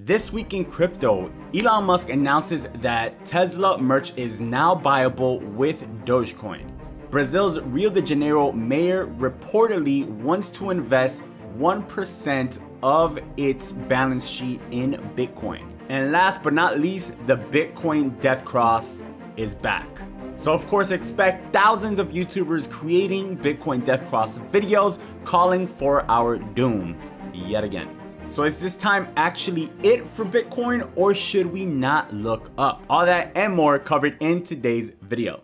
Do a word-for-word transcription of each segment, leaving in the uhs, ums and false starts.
This week in crypto, Elon Musk announces that Tesla merch is now buyable with Dogecoin. Brazil's Rio de Janeiro mayor reportedly wants to invest one percent of its balance sheet in Bitcoin. And last but not least, the Bitcoin Death Cross is back. So of course, expect thousands of YouTubers creating Bitcoin Death Cross videos calling for our doom yet again. So is this time actually it for Bitcoin, or should we not look up? All that and more covered in today's video.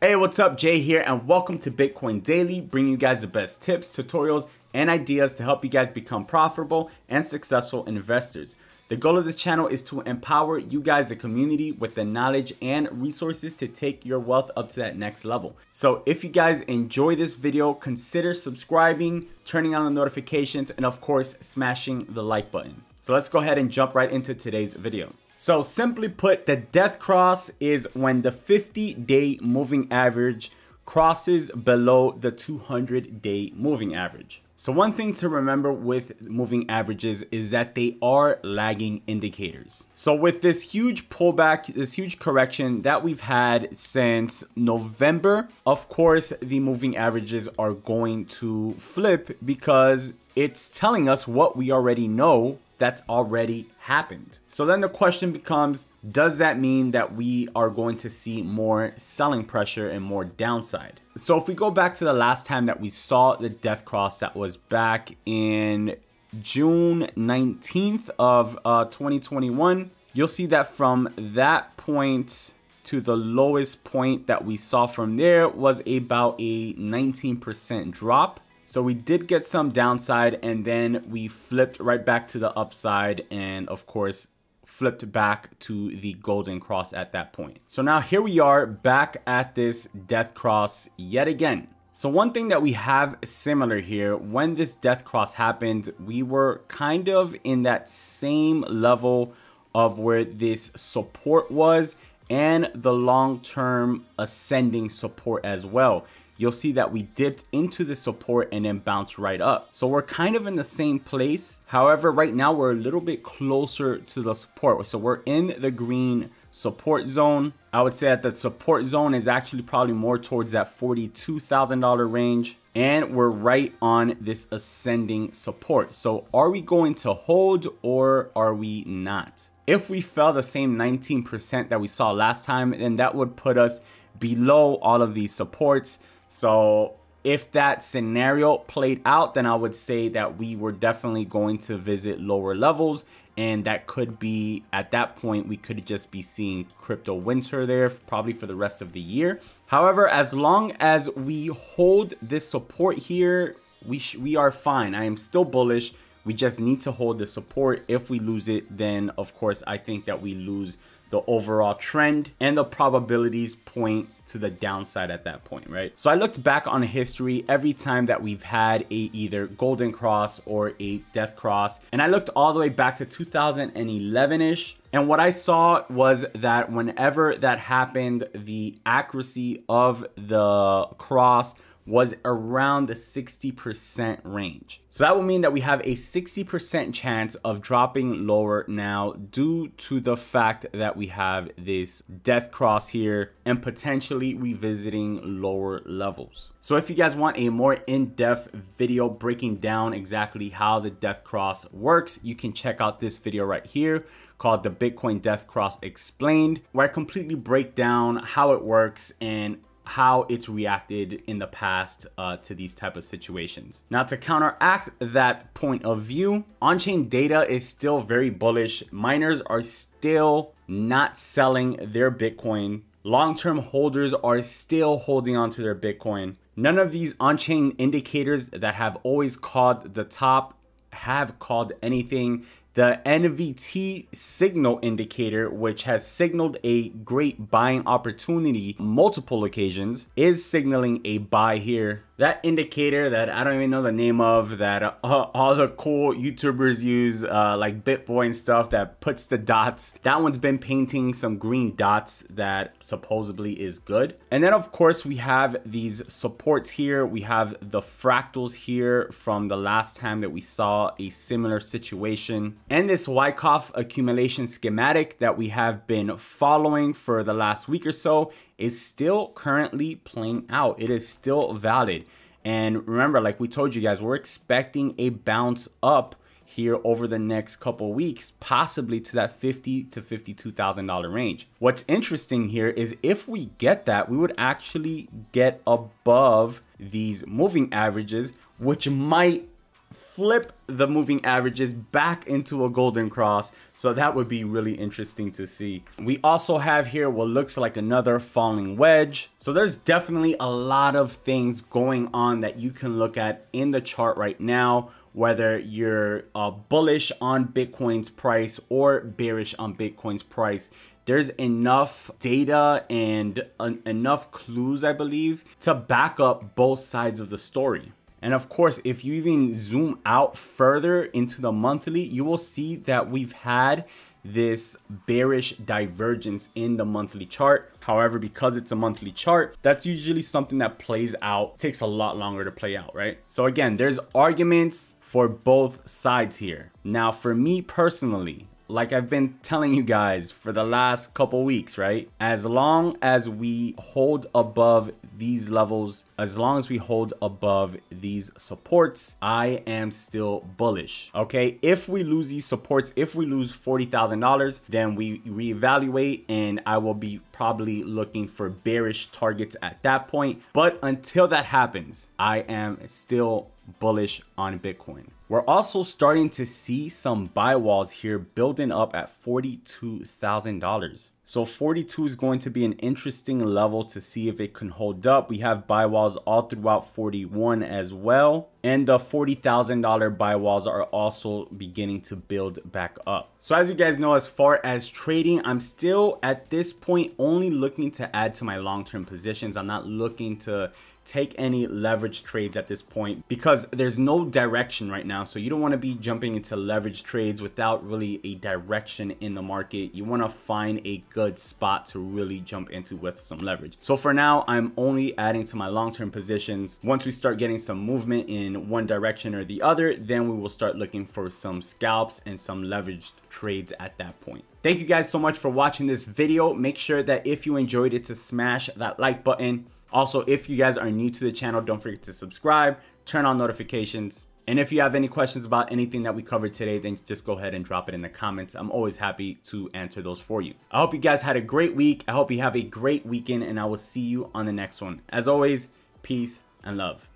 Hey, what's up? Jay here, and welcome to Bitcoin Daily, bringing you guys the best tips, tutorials, and ideas to help you guys become profitable and successful investors. The goal of this channel is to empower you guys, the community, with the knowledge and resources to take your wealth up to that next level. So if you guys enjoy this video, consider subscribing, turning on the notifications, and of course, smashing the like button. So let's go ahead and jump right into today's video. So simply put, the death cross is when the fifty day moving average crosses below the two hundred day moving average. So one thing to remember with moving averages is that they are lagging indicators. So with this huge pullback, this huge correction that we've had since November, of course, the moving averages are going to flip because it's telling us what we already know that's already happened. So then the question becomes, does that mean that we are going to see more selling pressure and more downside? So if we go back to the last time that we saw the death cross, that was back in June nineteenth of uh, twenty twenty-one, you'll see that from that point to the lowest point that we saw from there was about a nineteen percent drop. So we did get some downside, and then we flipped right back to the upside, and of course, flipped back to the golden cross at that point. So now here we are back at this death cross yet again. So one thing that we have similar here, when this death cross happened, we were kind of in that same level of where this support was and the long-term ascending support as well. You'll see that we dipped into the support and then bounced right up. So we're kind of in the same place. However, right now we're a little bit closer to the support. So we're in the green support zone. I would say that the support zone is actually probably more towards that forty-two thousand dollar range. And we're right on this ascending support. So are we going to hold or are we not? If we fell the same nineteen percent that we saw last time, then that would put us below all of these supports. So if that scenario played out, then I would say that we were definitely going to visit lower levels, and that could be, at that point, we could just be seeing crypto winter there probably for the rest of the year. However, as long as we hold this support here, we, sh we are fine. I am still bullish. We just need to hold the support. If we lose it, then of course, I think that we lose the overall trend, and the probabilities point to the downside at that point, right? So I looked back on history every time that we've had a either golden cross or a death cross, and I looked all the way back to two thousand eleven-ish, and what I saw was that whenever that happened, the accuracy of the cross was around the sixty percent range. So that would mean that we have a sixty percent chance of dropping lower now due to the fact that we have this death cross here and potentially revisiting lower levels. So if you guys want a more in-depth video breaking down exactly how the death cross works, you can check out this video right here called the Bitcoin Death Cross Explained, where I completely break down how it works and how it's reacted in the past uh, to these type of situations. Now, to counteract that point of view, on-chain data is still very bullish. Miners are still not selling their Bitcoin. Long-term holders are still holding onto their Bitcoin. None of these on-chain indicators that have always called the top have called anything. The N V T signal indicator, which has signaled a great buying opportunity multiple occasions, is signaling a buy here. that indicator that I don't even know the name of, that uh, all the cool YouTubers use, uh, like BitBoy and stuff, that puts the dots. That one's been painting some green dots that supposedly is good. And then of course we have these supports here. We have the fractals here from the last time that we saw a similar situation, and this Wyckoff accumulation schematic that we have been following for the last week or so is still currently playing out. It is still valid. And remember, like we told you guys, we're expecting a bounce up here over the next couple weeks, possibly to that fifty to fifty-two thousand dollar range. What's interesting here is if we get that, we would actually get above these moving averages, which might flip the moving averages back into a golden cross. So that would be really interesting to see. We also have here what looks like another falling wedge. So there's definitely a lot of things going on that you can look at in the chart right now, whether you're uh, bullish on Bitcoin's price or bearish on Bitcoin's price. There's enough data and uh, enough clues, I believe, to back up both sides of the story. And of course, if you even zoom out further into the monthly, you will see that we've had this bearish divergence in the monthly chart. However, because it's a monthly chart, that's usually something that plays out, takes a lot longer to play out, right? So again, there's arguments for both sides here. Now, for me personally, like I've been telling you guys for the last couple weeks, right? As long as we hold above these levels, as long as we hold above these supports, I am still bullish, okay? If we lose these supports, if we lose forty thousand dollars, then we reevaluate and I will be probably looking for bearish targets at that point. But until that happens, I am still bullish on Bitcoin. We're also starting to see some buy walls here building up at forty-two thousand dollars. So forty-two is going to be an interesting level to see if it can hold up. We have buy walls all throughout forty-one as well. And the forty thousand dollar buy walls are also beginning to build back up. So as you guys know, as far as trading, I'm still at this point only looking to add to my long-term positions. I'm not looking to take any leverage trades at this point because there's no direction right now. So you don't want to be jumping into leverage trades without really a direction in the market. You want to find a good spot to really jump into with some leverage. So for now, I'm only adding to my long-term positions. Once we start getting some movement in one direction or the other, then we will start looking for some scalps and some leveraged trades at that point. Thank you guys so much for watching this video. Make sure that if you enjoyed it to smash that like button. Also, if you guys are new to the channel, don't forget to subscribe, turn on notifications. And if you have any questions about anything that we covered today, then just go ahead and drop it in the comments. I'm always happy to answer those for you. I hope you guys had a great week. I hope you have a great weekend, and I will see you on the next one. As always, peace and love.